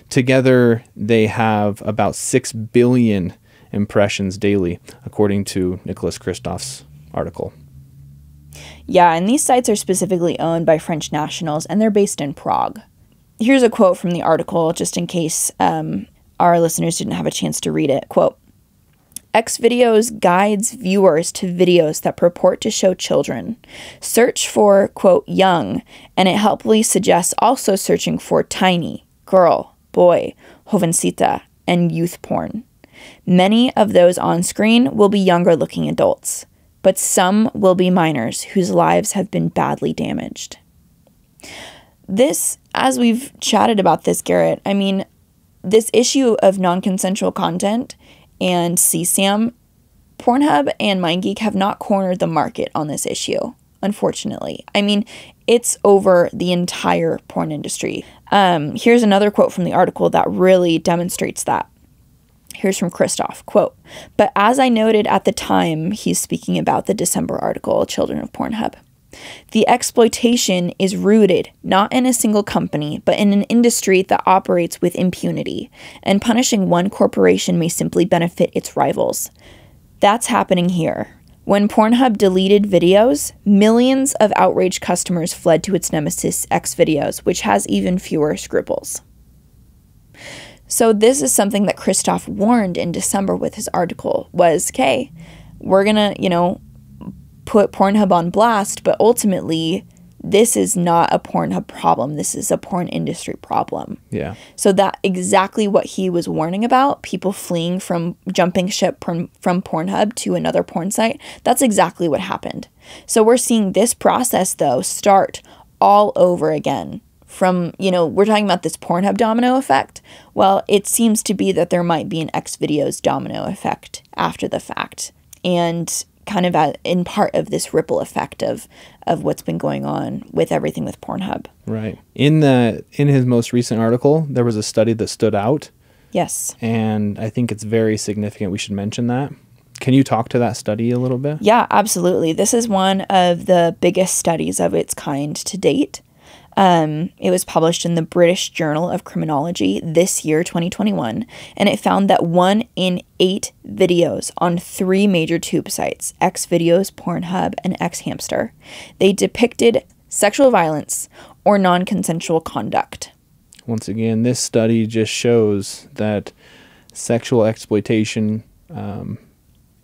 Together, they have about six billion impressions daily, according to Nicholas Kristof's article. Yeah, and these sites are specifically owned by French nationals, and they're based in Prague. Here's a quote from the article, just in case um, our listeners didn't have a chance to read it. Quote, "Xvideos guides viewers to videos that purport to show children. Search for, quote, young, and it helpfully suggests also searching for tiny, girl, boy, jovencita, and youth porn. Many of those on screen will be younger-looking adults, but some will be minors whose lives have been badly damaged." This, as we've chatted about this, Garrett, I mean, this issue of non-consensual content and C SAM, Pornhub and MindGeek have not cornered the market on this issue, unfortunately. I mean, it's over the entire porn industry. Um, here's another quote from the article that really demonstrates that. Here's from Kristof, quote, "But as I noted at the time," he's speaking about the December article, Children of Pornhub, "the exploitation is rooted not in a single company, but in an industry that operates with impunity, and punishing one corporation may simply benefit its rivals. That's happening here. When Pornhub deleted videos, millions of outraged customers fled to its nemesis, Xvideos, which has even fewer scruples." So this is something that Kristof warned in December with his article was, okay, we're going to, you know, put Pornhub on blast, but ultimately this is not a Pornhub problem. This is a porn industry problem. Yeah. So that exactly what he was warning about, people fleeing from jumping ship from, from Pornhub to another porn site, that's exactly what happened. So we're seeing this process, though, start all over again. From, you know, we're talking about this Pornhub domino effect. Well, it seems to be that there might be an Xvideos domino effect after the fact, and kind of at, in part of this ripple effect of of what's been going on with everything with Pornhub. Right. In the in his most recent article, there was a study that stood out. Yes. And I think it's very significant. We should mention that. Can you talk to that study a little bit? Yeah, absolutely. This is one of the biggest studies of its kind to date. Um, it was published in the British Journal of Criminology this year, twenty twenty-one, and it found that one in eight videos on three major tube sites, Xvideos, Pornhub, and Xhamster, they depicted sexual violence or non-consensual conduct. Once again, this study just shows that sexual exploitation um,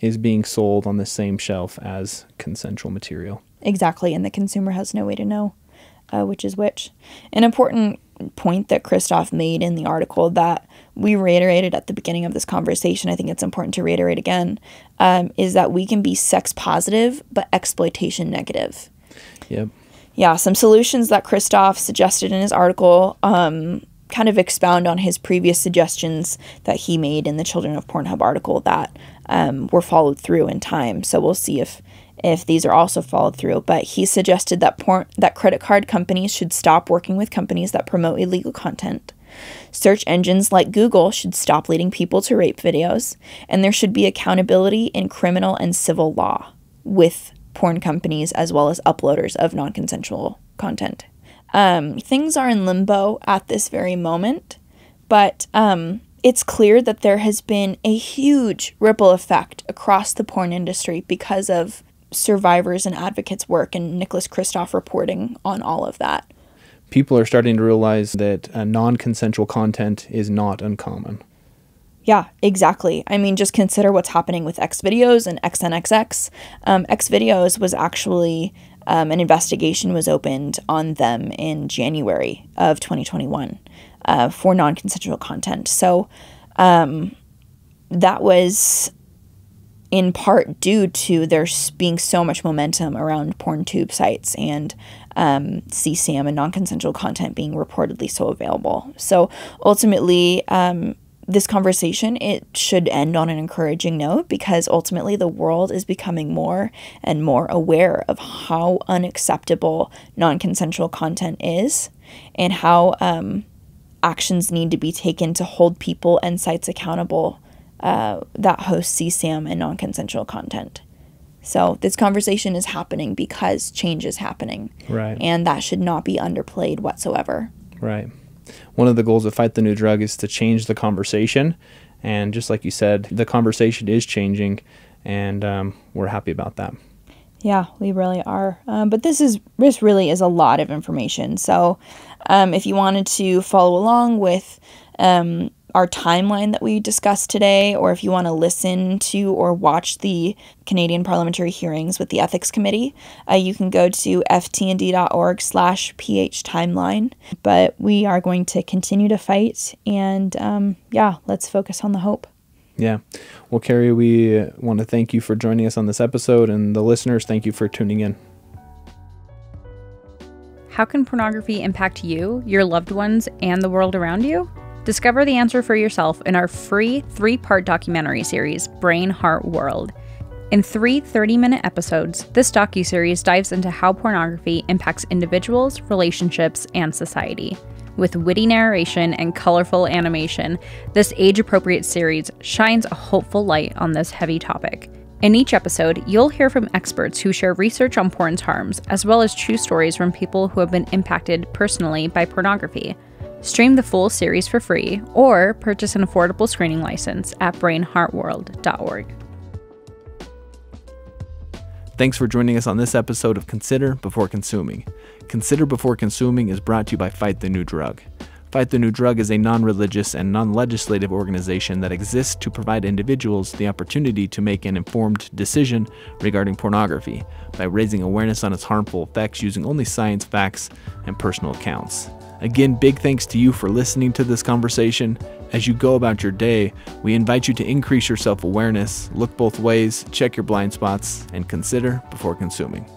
is being sold on the same shelf as consensual material. Exactly, and the consumer has no way to know Uh, which is which. An important point that Kristof made in the article that we reiterated at the beginning of this conversation, I think it's important to reiterate again, um, is that we can be sex positive but exploitation negative. Yep. Yeah, some solutions that Kristof suggested in his article um, kind of expound on his previous suggestions that he made in the Children of Pornhub article that um, were followed through in time. So we'll see if if these are also followed through, but he suggested that porn, that credit card companies should stop working with companies that promote illegal content. Search engines like Google should stop leading people to rape videos, and there should be accountability in criminal and civil law with porn companies as well as uploaders of non-consensual content. Um, things are in limbo at this very moment, but um, it's clear that there has been a huge ripple effect across the porn industry because of survivors and advocates' work and Nicholas Kristof reporting on all of that. people are starting to realize that uh, non-consensual content is not uncommon. Yeah, exactly. I mean, just consider what's happening with Xvideos and X N X X. Um, Xvideos was actually, um, an investigation was opened on them in January of twenty twenty-one uh, for non-consensual content. So um, that was in part due to there being so much momentum around PornTube sites and um, C SAM and non-consensual content being reportedly so available. So ultimately, um, this conversation, it should end on an encouraging note, because ultimately the world is becoming more and more aware of how unacceptable non-consensual content is and how um, actions need to be taken to hold people and sites accountable uh, that host C SAM and non-consensual content. So this conversation is happening because change is happening. Right. And that should not be underplayed whatsoever. Right. One of the goals of Fight the New Drug is to change the conversation. And just like you said, the conversation is changing, and um, we're happy about that. Yeah, we really are. Um, but this is this really is a lot of information. So um, if you wanted to follow along with um, our timeline that we discussed today, or if you want to listen to or watch the Canadian parliamentary hearings with the Ethics Committee, uh, you can go to f t n d dot org slash p h timeline. But we are going to continue to fight, and um, yeah, let's focus on the hope. Yeah. Well, Carrie, we want to thank you for joining us on this episode, and the listeners, thank you for tuning in. How can pornography impact you, your loved ones, and the world around you? Discover the answer for yourself in our free three-part documentary series, Brain, Heart, World. In three thirty-minute episodes, this docuseries dives into how pornography impacts individuals, relationships, and society. With witty narration and colorful animation, this age-appropriate series shines a hopeful light on this heavy topic. In each episode, you'll hear from experts who share research on porn's harms, as well as true stories from people who have been impacted personally by pornography. Stream the full series for free, or purchase an affordable screening license at brain heart world dot org. Thanks for joining us on this episode of Consider Before Consuming. Consider Before Consuming is brought to you by Fight the New Drug. Fight the New Drug is a non-religious and non-legislative organization that exists to provide individuals the opportunity to make an informed decision regarding pornography by raising awareness on its harmful effects using only science, facts, and personal accounts. Again, big thanks to you for listening to this conversation. As you go about your day, we invite you to increase your self-awareness, look both ways, check your blind spots, and consider before consuming.